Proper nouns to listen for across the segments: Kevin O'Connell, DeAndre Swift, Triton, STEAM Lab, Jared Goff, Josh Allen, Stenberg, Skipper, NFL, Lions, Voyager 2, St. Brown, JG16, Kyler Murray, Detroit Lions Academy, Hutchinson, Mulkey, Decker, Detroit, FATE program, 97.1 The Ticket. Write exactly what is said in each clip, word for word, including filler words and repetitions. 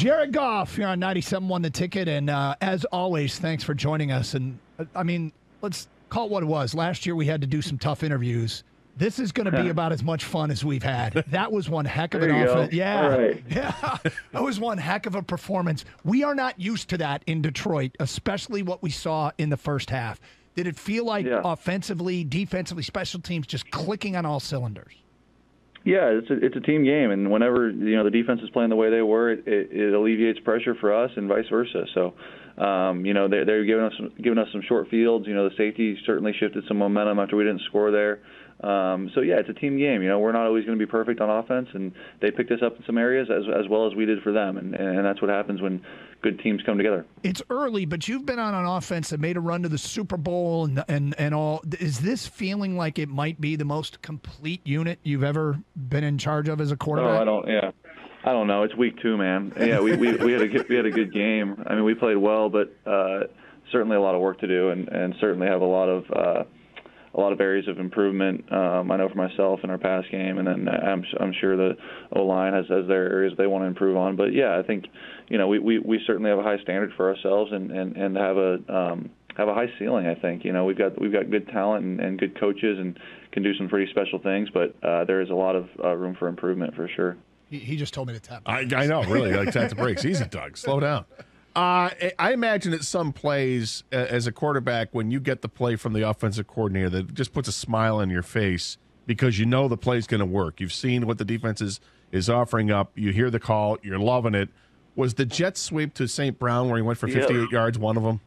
Jared Goff here on ninety-seven point one The Ticket. And uh, as always, thanks for joining us. And uh, I mean, let's call it what it was. Last year we had to do some tough interviews. This is going to be about as much fun as we've had. That was one heck of an offense. Yeah. Right. Yeah. That was one heck of a performance. We are not used to that in Detroit, especially what we saw in the first half. Did it feel like yeah. offensively, defensively, special teams just clicking on all cylinders? Yeah, it's a, it's a team game, and whenever you know the defense is playing the way they were, it, it, it alleviates pressure for us and vice versa. So, um, you know, they're, they're giving us some, giving us some short fields. You know, the safety certainly shifted some momentum after we didn't score there. Um, so yeah, it's a team game. You know, we're not always going to be perfect on offense, and they picked us up in some areas as as well as we did for them, and, and that's what happens when good teams come together. It's early, but you've been on an offense that made a run to the Super Bowl and and and all. Is this feeling like it might be the most complete unit you've ever been in charge of as a quarterback? No, I don't. Yeah, I don't know. It's week two, man. Yeah, we we, we had a we had a good game. I mean, we played well, but uh, certainly a lot of work to do, and and certainly have a lot of. Uh, A lot of areas of improvement. Um, I know for myself in our pass game, and then I'm, I'm sure the O line has, has their areas they want to improve on. But yeah, I think you know we, we, we certainly have a high standard for ourselves, and and and have a um, have a high ceiling. I think you know we've got we've got good talent and, and good coaches, and can do some pretty special things. But uh, there is a lot of uh, room for improvement for sure. He, he just told me to tap. I, I know, really, like tap the brakes. Easy, Doug. Slow down. Uh, I imagine that some plays uh, as a quarterback, when you get the play from the offensive coordinator, that just puts a smile on your face because you know the play's going to work. You've seen what the defense is, is offering up. You hear the call. You're loving it. Was the jet sweep to Saint Brown where he went for fifty-eight yep. yards one of them?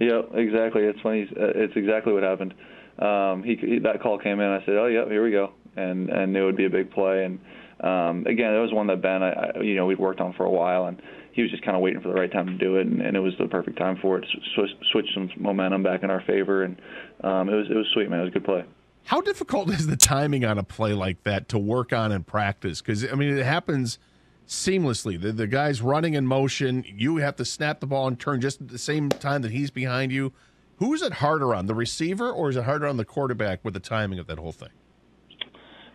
Yeah, exactly. It's funny. It's exactly what happened. Um, he, that call came in. I said, oh, yeah, here we go. And I knew it would be a big play. And, um, again, it was one that Ben, I, I, you know, we'd worked on for a while, and he was just kind of waiting for the right time to do it, and, and it was the perfect time for it. Switch, switch some momentum back in our favor, and um, it was it was sweet, man. It was a good play. How difficult is the timing on a play like that to work on in practice? Because I mean, it happens seamlessly. The, the guy's running in motion. You have to snap the ball and turn just at the same time that he's behind you. Who is it harder on, the receiver, or is it harder on the quarterback with the timing of that whole thing?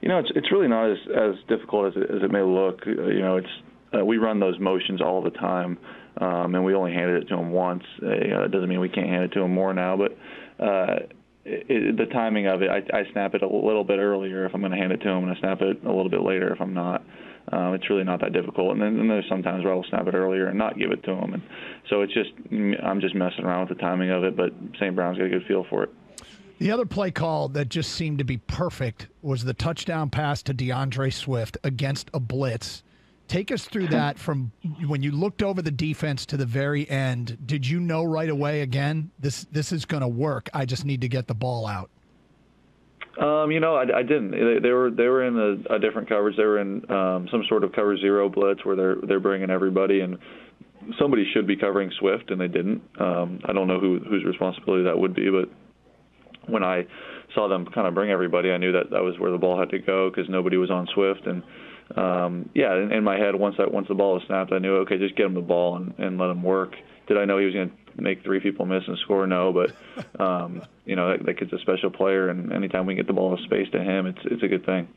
You know, it's it's really not as, as difficult as it, as it may look. You know, it's uh, we run those motions all the time, um, and we only handed it to him once. Uh, you know, it doesn't mean we can't hand it to him more now, but uh, it, it, the timing of it, I, I snap it a little bit earlier if I'm going to hand it to him, and I snap it a little bit later if I'm not. Um, it's really not that difficult. And then and there's sometimes where I'll snap it earlier and not give it to him. And so it's just I'm just messing around with the timing of it, but Saint Brown's got a good feel for it. The other play call that just seemed to be perfect was the touchdown pass to DeAndre Swift against a blitz. Take us through that from when you looked over the defense to the very end. Did you know right away, again, this this is going to work? I just need to get the ball out. Um, you know, I, I didn't. They, they were they were in a, a different coverage. They were in um, some sort of cover zero blitz where they're they're bringing everybody in. Somebody should be covering Swift, and they didn't. Um, I don't know who whose responsibility that would be, but when I saw them kind of bring everybody, I knew that that was where the ball had to go because nobody was on Swift. And um, yeah, in, in my head, once I, once the ball was snapped, I knew, okay, just get him the ball and, and let him work. Did I know he was going to make three people miss and score? No, but um, you know that, that kid's a special player, and anytime we get the ball in space to him, it's it's a good thing.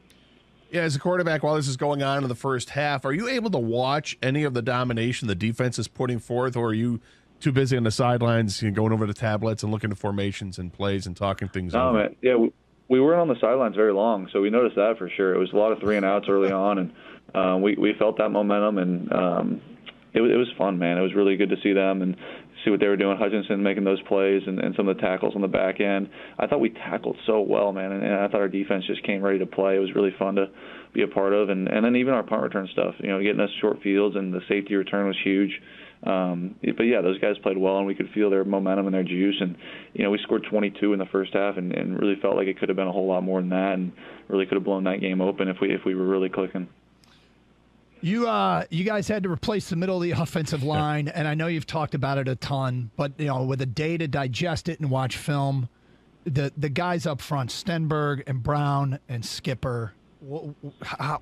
Yeah, as a quarterback, while this is going on in the first half, are you able to watch any of the domination the defense is putting forth, or are you too busy on the sidelines, you know, going over the tablets and looking at formations and plays and talking things oh, over? Man. Yeah, we, we weren't on the sidelines very long, so we noticed that for sure. It was a lot of three and outs early on, and uh, we, we felt that momentum, and um, it, it was fun, man. It was really good to see them and see what they were doing. Hutchinson making those plays and, and some of the tackles on the back end. I thought we tackled so well, man, and, and I thought our defense just came ready to play. It was really fun to be a part of, and, and then even our punt return stuff, you know, getting us short fields, and the safety return was huge. Um, but yeah, those guys played well, and we could feel their momentum and their juice. And you know, we scored twenty-two in the first half, and, and really felt like it could have been a whole lot more than that, and really could have blown that game open if we if we were really clicking. You uh, you guys had to replace the middle of the offensive line, and I know you've talked about it a ton, but you know, with a day to digest it and watch film, the the guys up front, Stenberg and Brown and Skipper. What,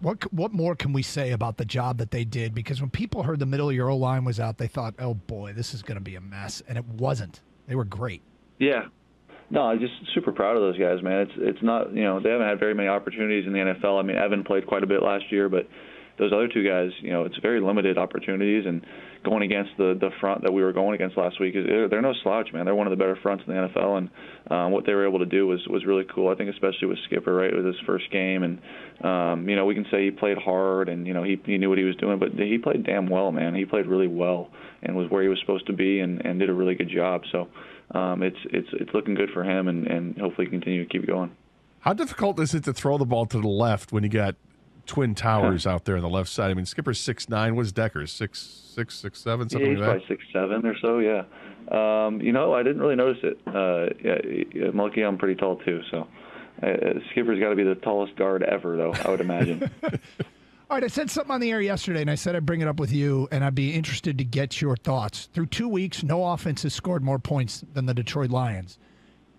what what more can we say about the job that they did? Because when people heard the middle of your O-line was out, they thought, oh, boy, this is going to be a mess. And it wasn't. They were great. Yeah. No, I'm just super proud of those guys, man. It's it's not, you know, they haven't had very many opportunities in the N F L. I mean, Evan played quite a bit last year, but those other two guys, you know, it's very limited opportunities. And going against the, the front that we were going against last week, they're, they're no slouch, man. They're one of the better fronts in the N F L, and um, what they were able to do was, was really cool. I think especially with Skipper, right, with his first game, and um, you know, we can say he played hard, and you know, he he knew what he was doing, but he played damn well, man. He played really well and was where he was supposed to be, and, and did a really good job. So um, it's it's it's looking good for him, and, and hopefully continue to keep going. How difficult is it to throw the ball to the left when you got twin towers out there on the left side? I mean, Skipper's six nine. What's Decker's? six six, six seven, something yeah, like that? six seven or so, yeah. Um, you know, I didn't really notice it. Uh, yeah, Mulkey, I'm pretty tall too, so uh, Skipper's got to be the tallest guard ever, though, I would imagine. All right, I said something on the air yesterday, and I said I'd bring it up with you, and I'd be interested to get your thoughts. Through two weeks, no offense has scored more points than the Detroit Lions.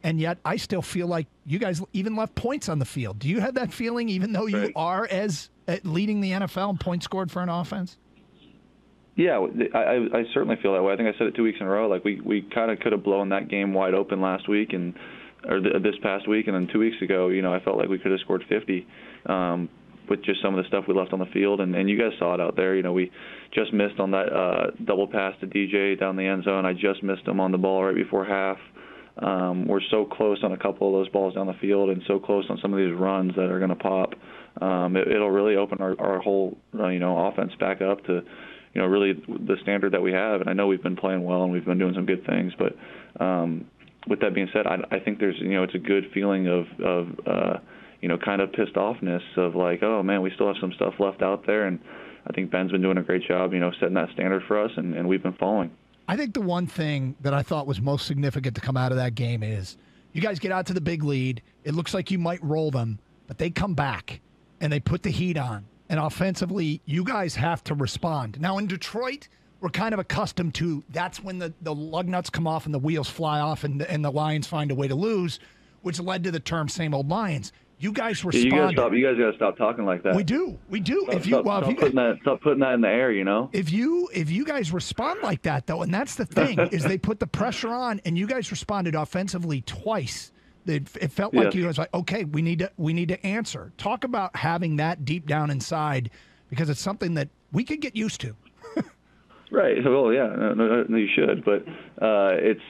And yet I still feel like you guys even left points on the field. Do you have that feeling, even though you right. are as at leading the N F L in points scored for an offense? Yeah, I, I certainly feel that way. I think I said it two weeks in a row. Like we, we kind of could have blown that game wide open last week and or th this past week, and then two weeks ago, you know, I felt like we could have scored fifty. Um, with just some of the stuff we left on the field, and, and you guys saw it out there. You know, we just missed on that uh, double pass to D J down the end zone. I just missed him on the ball right before half. Um, we're so close on a couple of those balls down the field, and so close on some of these runs that are going to pop. Um, it, it'll really open our, our whole, uh, you know, offense back up to, you know, really the standard that we have. And I know we've been playing well and we've been doing some good things, but um, with that being said, I, I think there's, you know, it's a good feeling of, of uh, you know, kind of pissed offness of like, oh man, we still have some stuff left out there. And I think Ben's been doing a great job, you know, setting that standard for us, and, and we've been following. I think the one thing that I thought was most significant to come out of that game is you guys get out to the big lead. It looks like you might roll them, but they come back and they put the heat on. And offensively, you guys have to respond. Now, in Detroit, we're kind of accustomed to that's when the, the lug nuts come off and the wheels fly off, and, and the Lions find a way to lose, which led to the term same old Lions. You guys responded. Yeah, you, gotta stop, you guys got to stop talking like that. We do. We do. Stop, if you, stop, well, if stop, you putting that, stop putting that in the air, you know? If you if you guys respond like that, though, and that's the thing, is they put the pressure on, and you guys responded offensively twice. It, it felt like yes. you guys were like, okay, we need, to, we need to answer. Talk about having that deep down inside, because it's something that we could get used to. Right. Well, yeah, no, no, no, you should. But uh, it's...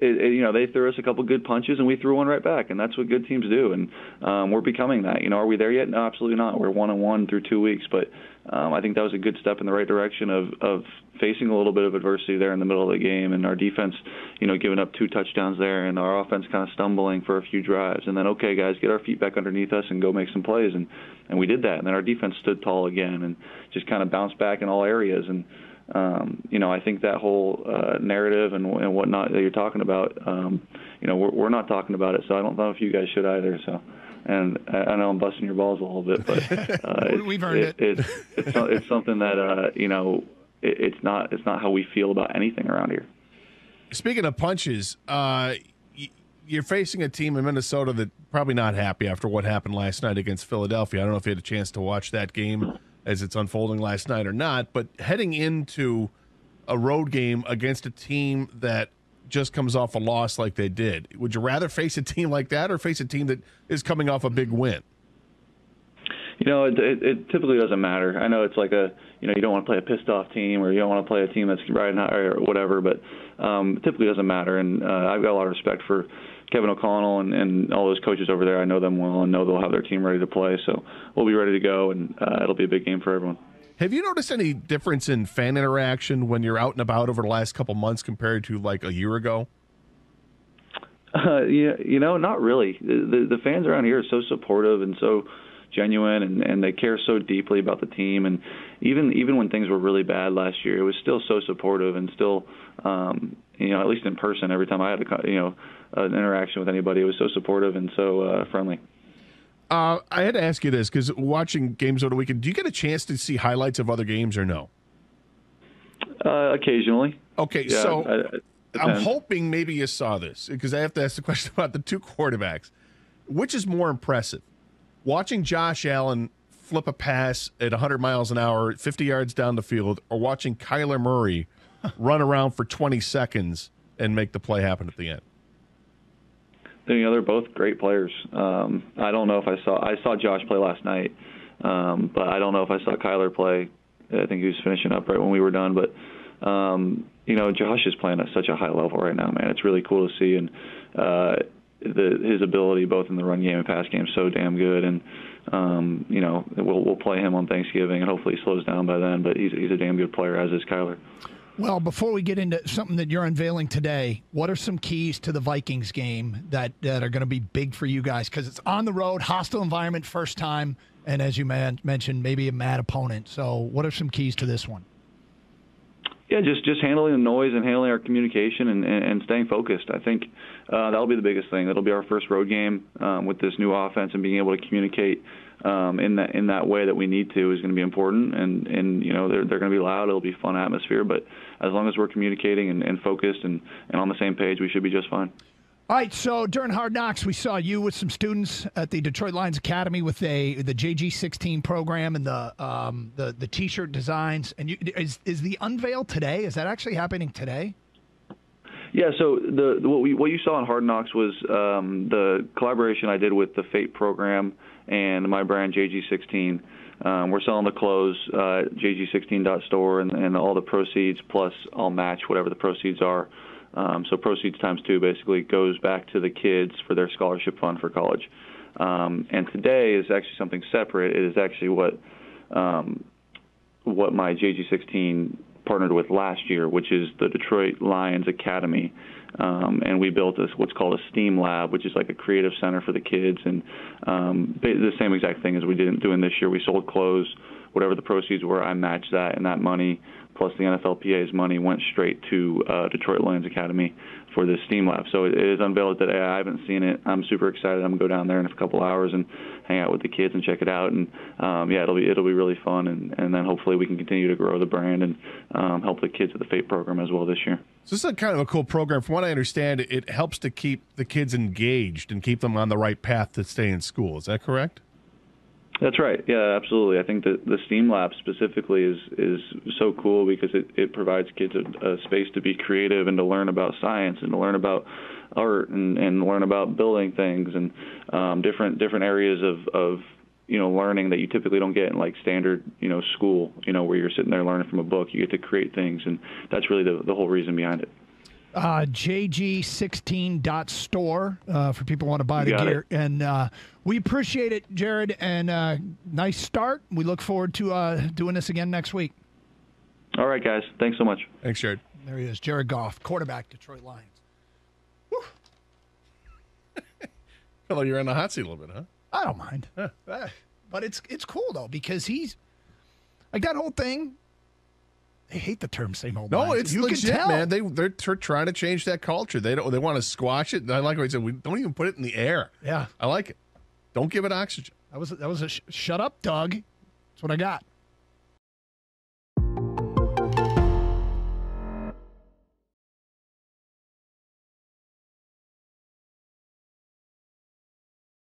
It, it, you know, they threw us a couple good punches, and we threw one right back, and that's what good teams do. And um, we're becoming that. You know, are we there yet? No, absolutely not. We're one and one through two weeks, but um, I think that was a good step in the right direction of of facing a little bit of adversity there in the middle of the game, and our defense, you know, giving up two touchdowns there, and our offense kind of stumbling for a few drives, and then okay, guys, get our feet back underneath us and go make some plays, and and we did that, and then our defense stood tall again, and just kind of bounced back in all areas, and. Um, you know, I think that whole uh, narrative and, and whatnot that you're talking about, um, you know, we're, we're not talking about it, so I don't know if you guys should either. So, and I, I know I'm busting your balls a little bit, but uh, we've earned it. it. it it's, it's, it's something that uh, you know, it, it's not it's not how we feel about anything around here. Speaking of punches, uh, you're facing a team in Minnesota that probably not happy after what happened last night against Philadelphia. I don't know if you had a chance to watch that game as it's unfolding last night or not, but heading into a road game against a team that just comes off a loss like they did, would you rather face a team like that or face a team that is coming off a big win? You know, it, it, it typically doesn't matter. I know it's like a, you know, you don't want to play a pissed-off team, or you don't want to play a team that's riding high or whatever, but um, it typically doesn't matter, and uh, I've got a lot of respect for Kevin O'Connell and, and all those coaches over there. I know them well and know they'll have their team ready to play, so we'll be ready to go, and uh, it'll be a big game for everyone. Have you noticed any difference in fan interaction when you're out and about over the last couple months compared to, like, a year ago? Uh, yeah, you know, not really. The, the, the fans around here are so supportive and so genuine, and, and they care so deeply about the team, and even even when things were really bad last year, it was still so supportive, and still um you know, at least in person, every time I had a you know an interaction with anybody, it was so supportive and so uh friendly. uh I had to ask you this, because watching games over the weekend, do you get a chance to see highlights of other games or no? Uh occasionally. Okay, yeah, so I, I, I'm hoping maybe you saw this, because I have to ask the question about the two quarterbacks. Which is more impressive, watching Josh Allen flip a pass at a hundred miles an hour, fifty yards down the field, or watching Kyler Murray run around for twenty seconds and make the play happen at the end? You know, they're both great players. Um, I don't know if I saw – I saw Josh play last night. Um, but I don't know if I saw Kyler play. I think he was finishing up right when we were done. But, um, you know, Josh is playing at such a high level right now, man. It's really cool to see. And uh, the, his ability both in the run game and pass game is so damn good. And, um, you know, we'll, we'll play him on Thanksgiving, and hopefully he slows down by then. But he's, he's a damn good player, as is Kyler. Well, before we get into something that you're unveiling today, what are some keys to the Vikings game that, that are going to be big for you guys? Because it's on the road, hostile environment, first time, and as you man, mentioned, maybe a mad opponent. So what are some keys to this one? Yeah, just, just handling the noise and handling our communication and, and, and staying focused. I think uh, that'll be the biggest thing. That'll be our first road game um, with this new offense, and being able to communicate um, in that in that way that we need to is going to be important. And, and you know, they're, they're going to be loud. It'll be a fun atmosphere. But as long as we're communicating and, and focused and, and on the same page, we should be just fine. All right, so during Hard Knocks, we saw you with some students at the Detroit Lions Academy with a the J G sixteen program and the um, the the T-shirt designs. And you, is is the unveil today? Is that actually happening today? Yeah. So the what we what you saw on Hard Knocks was um, the collaboration I did with the FATE program and my brand J G sixteen. Um, we're selling the clothes uh, at J G sixteen dot store, and, and all the proceeds plus I'll match whatever the proceeds are. Um, so proceeds times two basically goes back to the kids for their scholarship fund for college. Um, and today is actually something separate. It is actually what um, what my J G sixteen partnered with last year, which is the Detroit Lions Academy. Um, and we built this what's called a STEAM Lab, which is like a creative center for the kids. And um, the same exact thing as we did doing this year. We sold clothes. Whatever the proceeds were, I matched that, and that money plus the N F L P A's money went straight to uh, Detroit Lions Academy for this STEAM Lab. So it is unveiled today. I haven't seen it. I'm super excited. I'm going to go down there in a couple hours and hang out with the kids and check it out. And, um, yeah, it'll be it'll be really fun, and, and then hopefully we can continue to grow the brand and um, help the kids at the FATE program as well this year. So this is a kind of a cool program. From what I understand, it helps to keep the kids engaged and keep them on the right path to stay in school. Is that correct? That's right. Yeah, absolutely. I think that the STEAM Lab specifically is, is so cool because it, it provides kids a, a space to be creative and to learn about science and to learn about art and, and learn about building things and um, different different areas of, of you know learning that you typically don't get in like standard you know school you know where you're sitting there learning from a book. You get to create things, and that's really the, the whole reason behind it. Uh, J G sixteen dot store uh, for people who want to buy the gear. It. And uh, we appreciate it, Jared, and uh, nice start. We look forward to uh, doing this again next week. All right, guys. Thanks so much. Thanks, Jared. There he is, Jared Goff, quarterback, Detroit Lions. Whew. Hello, you're in the hot seat a little bit, huh? I don't mind. Huh. But it's it's cool, though, because he's – like that whole thing – they hate the term "same old." No, lines. It's you legit, man. They they're trying to change that culture. They don't. They want to squash it. And I like what he said. We don't even put it in the air. Yeah, I like it. Don't give it oxygen. That was that was a sh shut up, Doug. That's what I got.